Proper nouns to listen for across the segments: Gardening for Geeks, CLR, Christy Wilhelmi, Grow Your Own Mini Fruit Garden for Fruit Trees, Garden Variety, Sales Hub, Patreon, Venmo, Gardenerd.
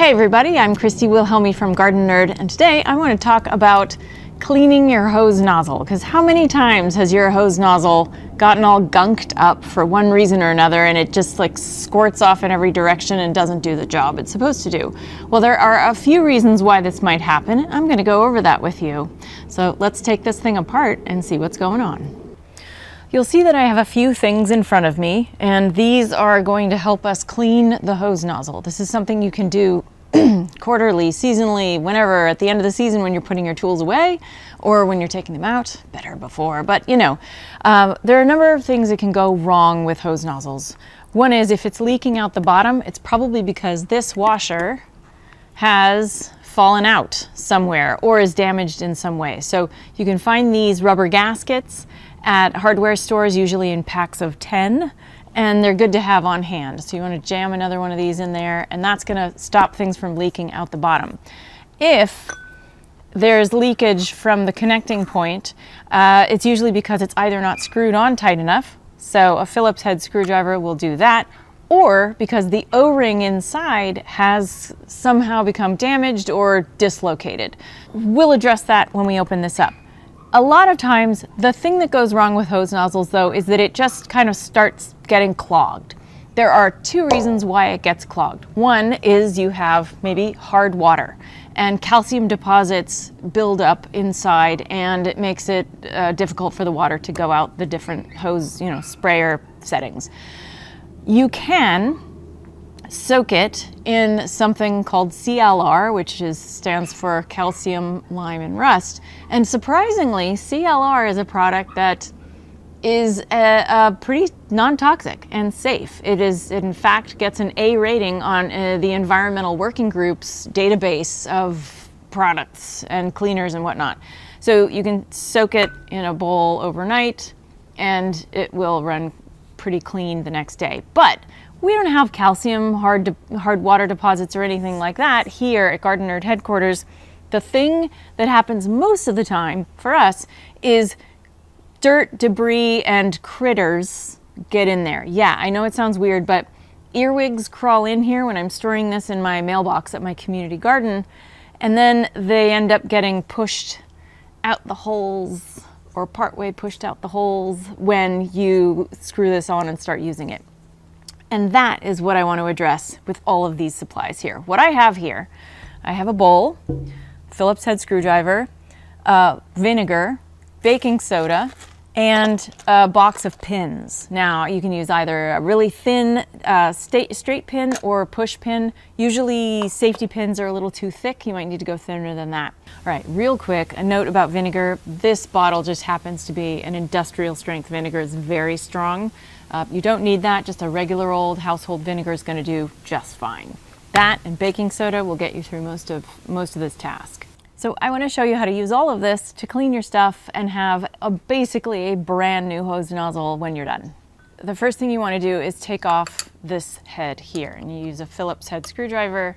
Hey everybody, I'm Christy Wilhelmi from Gardenerd, and today I want to talk about cleaning your hose nozzle, because how many times has your hose nozzle gotten all gunked up for one reason or another, and it just like squirts off in every direction and doesn't do the job it's supposed to do? Well, there are a few reasons why this might happen. I'm going to go over that with you. So let's take this thing apart and see what's going on. You'll see that I have a few things in front of me, and these are going to help us clean the hose nozzle. This is something you can do quarterly, seasonally, whenever, at the end of the season when you're putting your tools away or when you're taking them out, better before. But you know, there are a number of things that can go wrong with hose nozzles. One is if it's leaking out the bottom, it's probably because this washer has fallen out somewhere or is damaged in some way. So you can find these rubber gaskets at hardware stores, usually in packs of 10, and they're good to have on hand. So you want to jam another one of these in there, and that's going to stop things from leaking out the bottom. If there's leakage from the connecting point, it's usually because it's either not screwed on tight enough, so a Phillips head screwdriver will do that, or because the O-ring inside has somehow become damaged or dislocated. We'll address that when we open this up. A lot of times, the thing that goes wrong with hose nozzles, though, is that it just kind of starts getting clogged. There are two reasons why it gets clogged. One is you have maybe hard water, and calcium deposits build up inside, and it makes it difficult for the water to go out the different hose, sprayer settings. You can soak it in something called CLR, which stands for calcium, lime, and rust. And surprisingly, CLR is a product that is pretty non-toxic and safe. It is, in fact, gets an A rating on the Environmental Working Group's database of products and cleaners and whatnot. So you can soak it in a bowl overnight, and it will run pretty clean the next day. But we don't have calcium, hard water deposits or anything like that here at Gardenerd headquarters. The thing that happens most of the time for us is dirt, debris, and critters get in there. Yeah, I know it sounds weird, but earwigs crawl in here when I'm storing this in my mailbox at my community garden, and then they end up getting pushed out the holes, or partway pushed out the holes when you screw this on and start using it. And that is what I want to address with all of these supplies here. What I have here, I have a bowl, Phillips head screwdriver, vinegar, baking soda, and a box of pins. Now you can use either a really thin straight pin or a push pin. Usually safety pins are a little too thick. You might need to go thinner than that. All right, real quick, a note about vinegar. This bottle just happens to be an industrial strength vinegar. It's very strong. You don't need that. Just a regular old household vinegar is going to do just fine. That and baking soda will get you through most of this task. So I want to show you how to use all of this to clean your stuff and have basically a brand new hose nozzle when you're done. The first thing you want to do is take off this head here, and you use a Phillips head screwdriver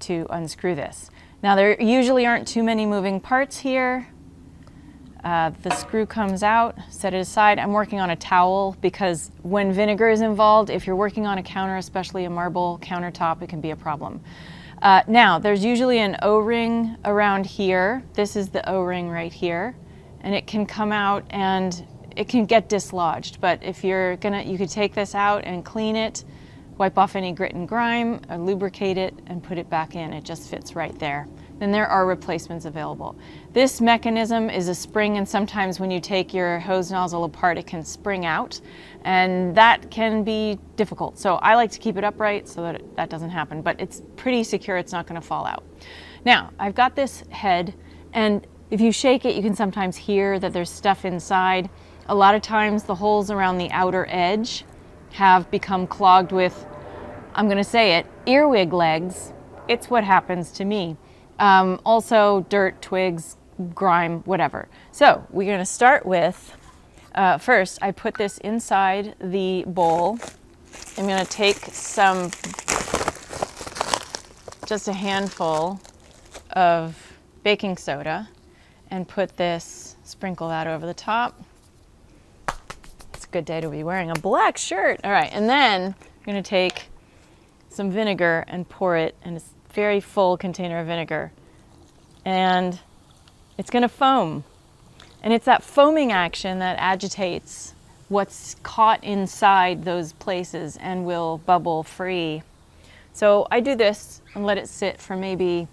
to unscrew this. Now there usually aren't too many moving parts here. The screw comes out, set it aside. I'm working on a towel because when vinegar is involved, if you're working on a counter, especially a marble countertop, it can be a problem. Now, there's usually an O-ring around here. This is the O-ring right here, and it can come out and it can get dislodged. But if you're gonna, you could take this out and clean it, wipe off any grit and grime, lubricate it, and put it back in. It just fits right there. Then there are replacements available. This mechanism is a spring, and sometimes when you take your hose nozzle apart, it can spring out, and that can be difficult. So I like to keep it upright so that that doesn't happen, but it's pretty secure. It's not gonna fall out. Now, I've got this head, and if you shake it, you can sometimes hear that there's stuff inside. A lot of times the holes around the outer edge have become clogged with, I'm gonna say it, earwig legs. It's what happens to me. Also dirt, twigs, grime, whatever. So we're going to start with, first I put this inside the bowl. I'm going to take some, just a handful of baking soda, and put this, sprinkle that over the top. It's a good day to be wearing a black shirt. All right, and then I'm going to take some vinegar and pour it, and it's very full container of vinegar, and it's going to foam. And it's that foaming action that agitates what's caught inside those places and will bubble free. So I do this and let it sit for maybe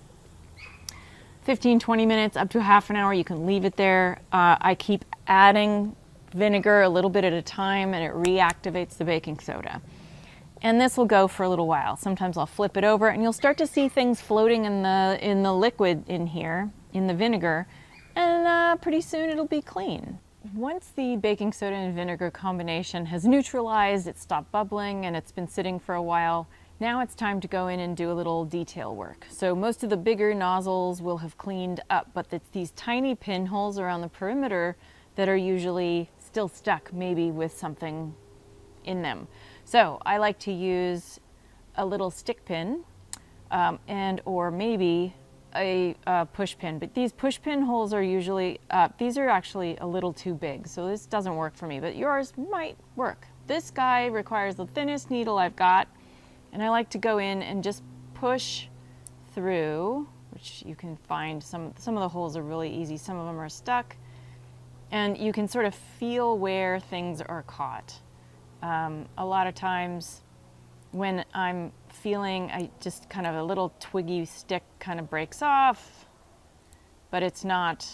15, 20 minutes, up to half an hour. You can leave it there. I keep adding vinegar a little bit at a time, and it reactivates the baking soda. And this will go for a little while. Sometimes I'll flip it over, and you'll start to see things floating in the liquid in here, in the vinegar, and pretty soon it'll be clean. Once the baking soda and vinegar combination has neutralized, it's stopped bubbling, and it's been sitting for a while, now it's time to go in and do a little detail work. So most of the bigger nozzles will have cleaned up, but it's these tiny pinholes around the perimeter that are usually still stuck maybe with something in them. So I like to use a little stick pin and or maybe a push pin, but these push pin holes are usually, these are actually a little too big, so this doesn't work for me, but yours might work. This guy requires the thinnest needle I've got. And I like to go in and just push through, which you can find some of the holes are really easy, some of them are stuck, and you can sort of feel where things are caught. A lot of times when I'm feeling, I just kind of a little twiggy stick kind of breaks off, but it's not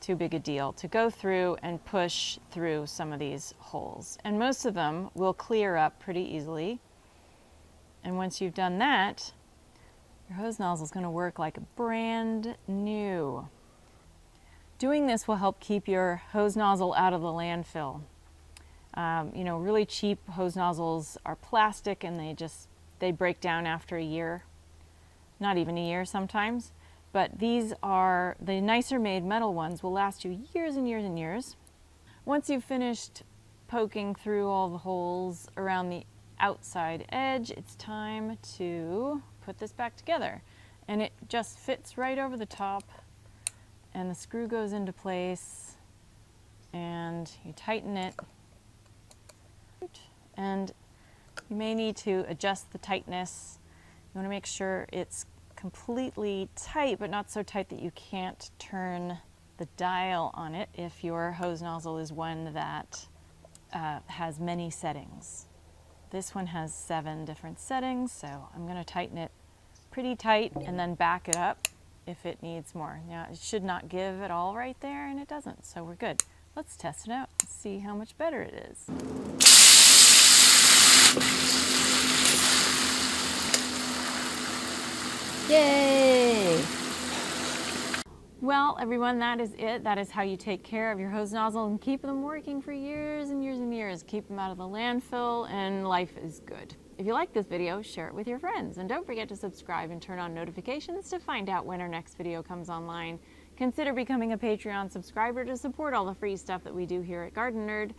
too big a deal to go through and push through some of these holes. And most of them will clear up pretty easily. And once you've done that, your hose nozzle is going to work like brand new. Doing this will help keep your hose nozzle out of the landfill. You know, really cheap hose nozzles are plastic, and they break down after a year, not even a year sometimes. But these are, the nicer made metal ones will last you years and years and years. Once you've finished poking through all the holes around the outside edge, it's time to put this back together. And it just fits right over the top, and the screw goes into place, and you tighten it. And you may need to adjust the tightness. You want to make sure it's completely tight, but not so tight that you can't turn the dial on it if your hose nozzle is one that has many settings. This one has 7 different settings, so I'm going to tighten it pretty tight and then back it up if it needs more. Now, it should not give at all right there, and it doesn't, so we're good. Let's test it out and see how much better it is. Yay! Well, everyone, that is it. That is how you take care of your hose nozzle and keep them working for years and years and years. Keep them out of the landfill, and life is good. If you like this video, share it with your friends, and don't forget to subscribe and turn on notifications to find out when our next video comes online. Consider becoming a Patreon subscriber to support all the free stuff that we do here at Gardenerd.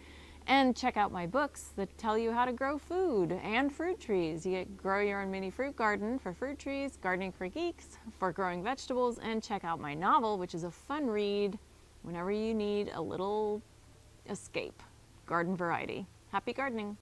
And check out my books that tell you how to grow food and fruit trees. You get Grow Your Own Mini Fruit Garden for Fruit Trees, Gardening for Geeks for growing vegetables, and check out my novel, which is a fun read whenever you need a little escape, Garden Variety. Happy gardening!